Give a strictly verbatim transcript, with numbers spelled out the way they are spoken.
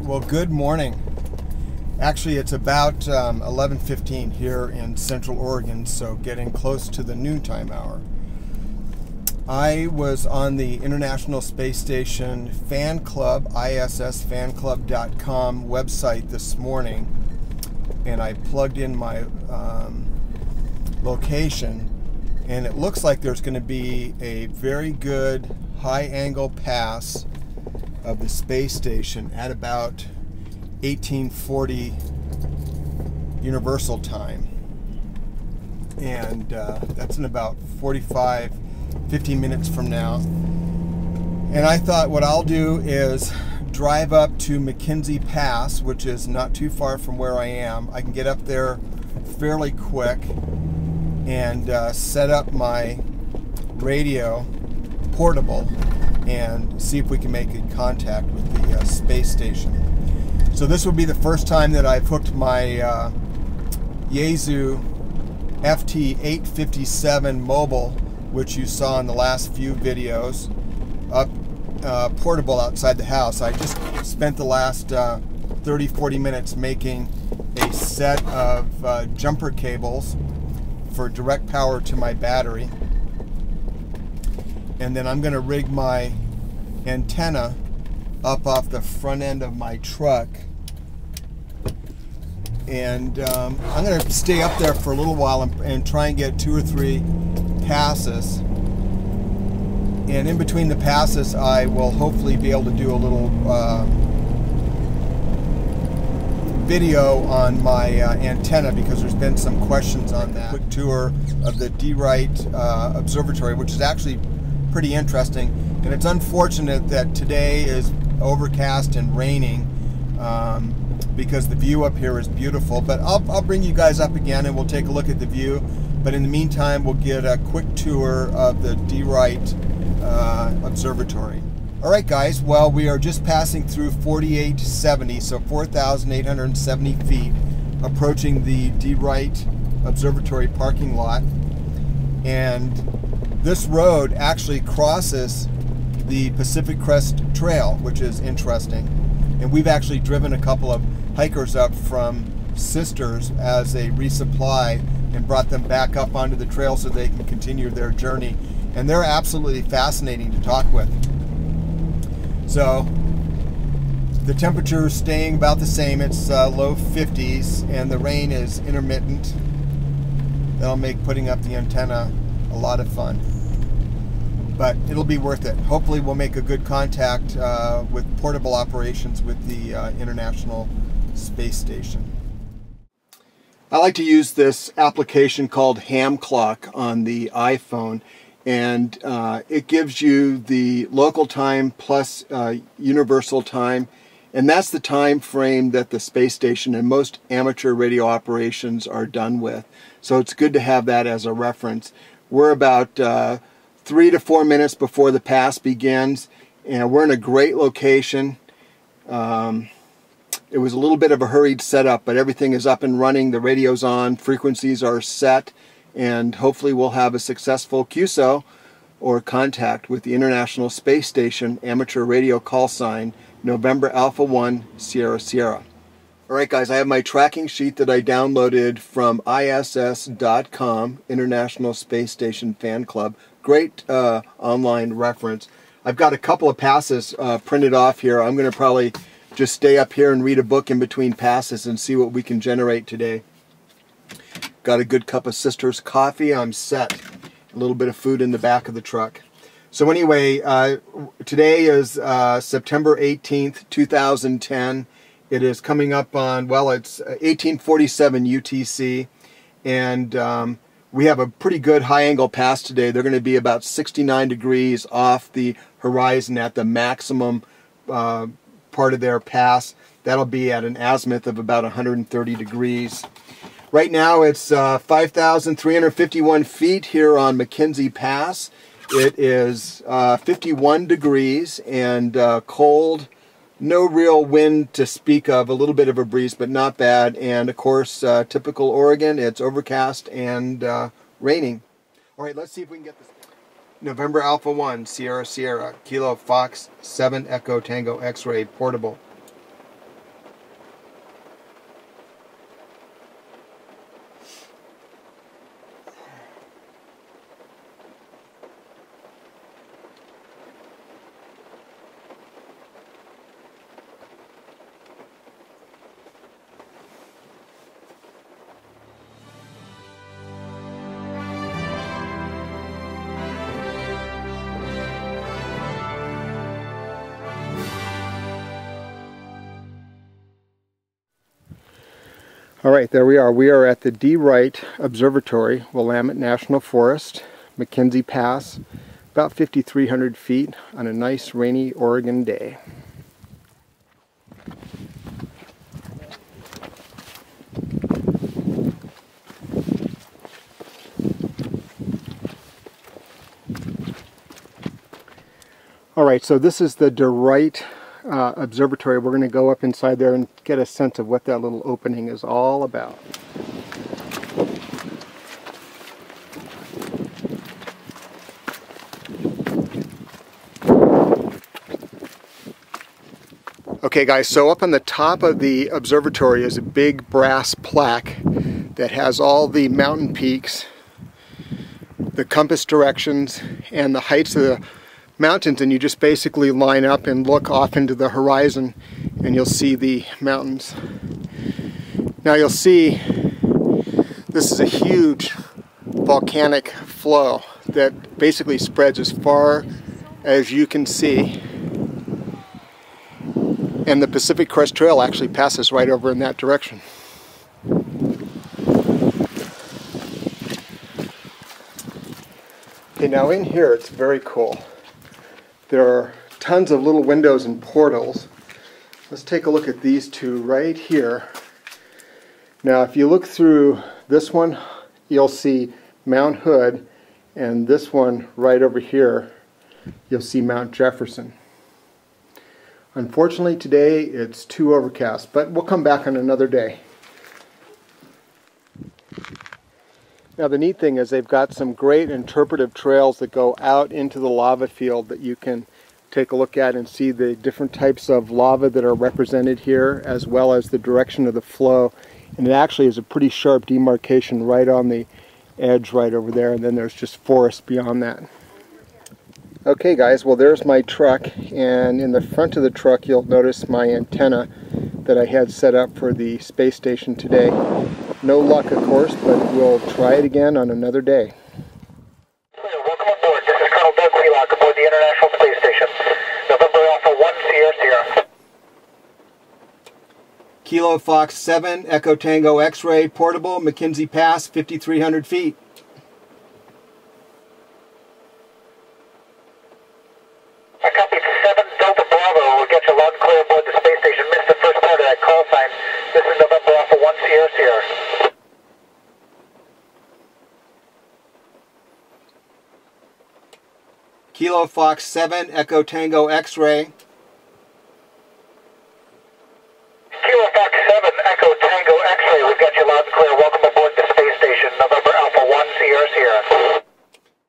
right, well, good morning. Actually, it's about um, eleven fifteen here in Central Oregon, so getting close to the noontime hour. I was on the International Space Station fan club, I S S fan club dot com website this morning, and I plugged in my um, location, and it looks like there's going to be a very good high-angle pass of the space station at about eighteen forty universal time, and uh, that's in about forty-five fifteen minutes from now. And I thought what I'll do is drive up to McKenzie Pass, which is not too far from where I am. I can get up there fairly quick and uh, set up my radio portable and see if we can make contact with the uh, space station. So this would be the first time that I've hooked my uh, Yaesu F T eight fifty-seven mobile, which you saw in the last few videos, up uh, portable outside the house. I just spent the last uh, thirty forty minutes making a set of uh, jumper cables for direct power to my battery. And then I'm going to rig my antenna up off the front end of my truck, and um, I'm going to stay up there for a little while and, and try and get two or three passes, and in between the passes I will hopefully be able to do a little uh, video on my uh, antenna, because there's been some questions on that. Quick tour of the Dee Wright uh, Observatory, which is actually pretty interesting, and it's unfortunate that today is overcast and raining, um, because the view up here is beautiful. But I'll, I'll bring you guys up again and we'll take a look at the view, but in the meantime we'll get a quick tour of the Dee Wright uh, Observatory. Alright guys, well, we are just passing through forty-eight seventy, so four thousand eight hundred seventy feet, approaching the Dee Wright Observatory parking lot, and this road actually crosses the Pacific Crest Trail, which is interesting. And we've actually driven a couple of hikers up from Sisters as a resupply and brought them back up onto the trail so they can continue their journey. And they're absolutely fascinating to talk with. So the temperature is staying about the same. It's uh, low fifties, and the rain is intermittent. That'll make putting up the antenna a lot of fun. But it'll be worth it. Hopefully we'll make a good contact uh, with portable operations with the uh, International Space Station. I like to use this application called Ham Clock on the iPhone, and uh, it gives you the local time plus uh, universal time, and that's the time frame that the space station and most amateur radio operations are done with. So it's good to have that as a reference. We're about uh, three to four minutes before the pass begins, and we're in a great location. Um, it was a little bit of a hurried setup, but everything is up and running. The radio's on, frequencies are set, and hopefully we'll have a successful Q S O or contact with the International Space Station amateur radio call sign November Alpha one Sierra Sierra. Alright guys, I have my tracking sheet that I downloaded from I S S dot com, International Space Station Fan Club. Great uh, online reference. I've got a couple of passes uh, printed off here. I'm going to probably just stay up here and read a book in between passes and see what we can generate today. Got a good cup of Sisters coffee. I'm set. A little bit of food in the back of the truck. So anyway, uh, today is uh, September eighteenth two thousand ten. It is coming up on, well, it's eighteen forty-seven U T C, and um, we have a pretty good high-angle pass today. They're going to be about sixty-nine degrees off the horizon at the maximum uh, part of their pass. That'll be at an azimuth of about one hundred thirty degrees. Right now it's uh, five thousand three hundred fifty-one feet here on McKenzie Pass. It is uh, fifty-one degrees and uh, cold. No real wind to speak of, a little bit of a breeze, but not bad. And of course, uh, typical Oregon, it's overcast and uh, raining. All right, let's see if we can get this. November Alpha one, Sierra Sierra, Kilo Fox seven Echo Tango X-Ray Portable. All right, there we are. We are at the Dee Wright Observatory, Willamette National Forest, McKenzie Pass, about fifty-three hundred feet on a nice rainy Oregon day. All right, so this is the Dee Wright uh, Observatory. We're going to go up inside there and get a sense of what that little opening is all about. Okay guys, so up on the top of the observatory is a big brass plaque that has all the mountain peaks, the compass directions, and the heights of the mountains, and you just basically line up and look off into the horizon and you'll see the mountains. Now you'll see this is a huge volcanic flow that basically spreads as far as you can see, and the Pacific Crest Trail actually passes right over in that direction. Okay, now in here it's very cool. There are tons of little windows and portals. Let's take a look at these two right here. Now if you look through this one, you'll see Mount Hood, and this one right over here, you'll see Mount Jefferson. Unfortunately today it's too overcast, but we'll come back on another day. Now the neat thing is they've got some great interpretive trails that go out into the lava field that you can take a look at and see the different types of lava that are represented here, as well as the direction of the flow. And it actually is a pretty sharp demarcation right on the edge right over there, and then there's just forest beyond that. Okay guys, well there's my truck, and in the front of the truck you'll notice my antenna that I had set up for the space station today. No luck, of course, but we'll try it again on another day. Welcome aboard. This is Colonel Doug Wheelock aboard the International Space Station. November Alpha one Sierra Sierra. Kilo Fox seven, Echo Tango X-Ray, portable, McKenzie Pass, fifty-three hundred feet. I copied seven Delta Bravo. We'll get you loud and clear aboard the space station. Missed the first part of that call sign. This is November Alpha one Sierra Sierra. Kilo Fox seven, Echo Tango X-Ray.